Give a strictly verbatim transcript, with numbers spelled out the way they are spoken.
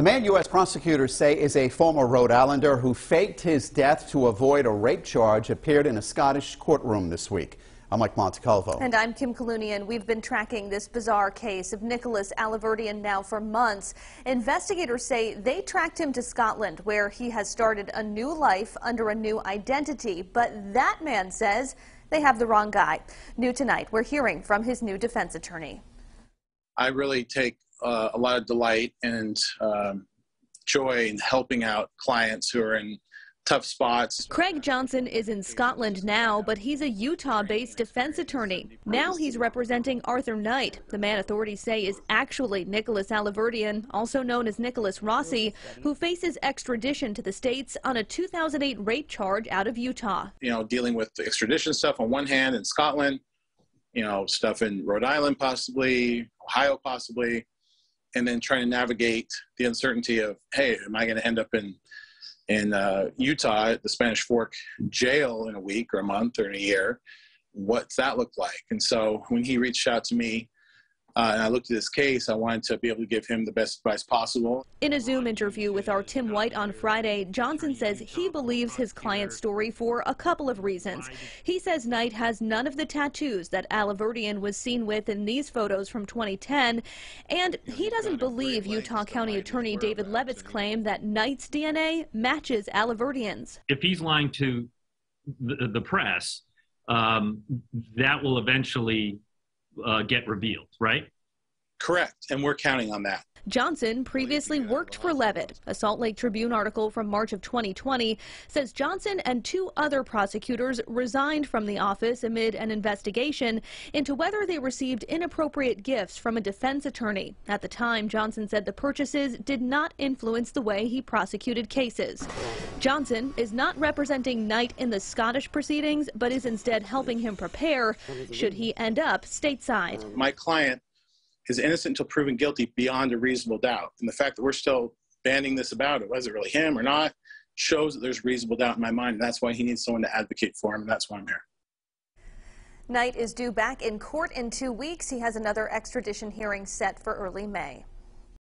The man U S prosecutors say is a former Rhode Islander who faked his death to avoid a rape charge appeared in a Scottish courtroom this week. I'm Mike Montecalvo. And I'm Kim Kalunian. We've been tracking this bizarre case of Nicholas Alaverdian now for months. Investigators say they tracked him to Scotland, where he has started a new life under a new identity. But that man says they have the wrong guy. New tonight, we're hearing from his new defense attorney. I really take uh, a lot of delight and um, joy in helping out clients who are in tough spots. Craig Johnson is in Scotland now, but he's a Utah-based defense attorney. Now he's representing Arthur Knight, the man authorities say is actually Nicholas Alaverdian, also known as Nicholas Rossi, who faces extradition to the States on a two thousand eight rape charge out of Utah. You know, dealing with the extradition stuff on one hand in Scotland, you know, stuff in Rhode Island possibly, Ohio possibly, and then trying to navigate the uncertainty of, hey, am I going to end up in in uh, Utah at the Spanish Fork jail in a week or a month or in a year? What's that look like? And so when he reached out to me uh, and I looked at this case, I wanted to be able to give him the best advice possible. In a Zoom interview with our Tim White on Friday, Johnson says he believes his client's story for a couple of reasons. He says Knight has none of the tattoos that Alaverdian was seen with in these photos from twenty ten, and he doesn't believe Utah County Attorney David Levitt's claim that Knight's D N A matches Alaverdian's. If he's lying to the, the press, um, that will eventually uh, get revealed, right? Correct, and we're counting on that. Johnson previously worked for Levitt. A Salt Lake Tribune article from March of twenty twenty says Johnson and two other prosecutors resigned from the office amid an investigation into whether they received inappropriate gifts from a defense attorney. At the time, Johnson said the purchases did not influence the way he prosecuted cases. Johnson is not representing Knight in the Scottish proceedings, but is instead helping him prepare should he end up stateside. My client is innocent until proven guilty beyond a reasonable doubt. And the fact that we're still bandying this about, was it really him or not, shows that there's reasonable doubt in my mind. And that's why he needs someone to advocate for him, and that's why I'm here. Knight is due back in court in two weeks. He has another extradition hearing set for early May.